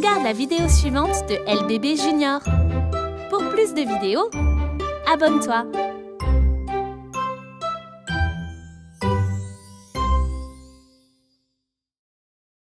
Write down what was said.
regarde la vidéo suivante de LBB Junior. Pour plus de vidéos, abonne-toi.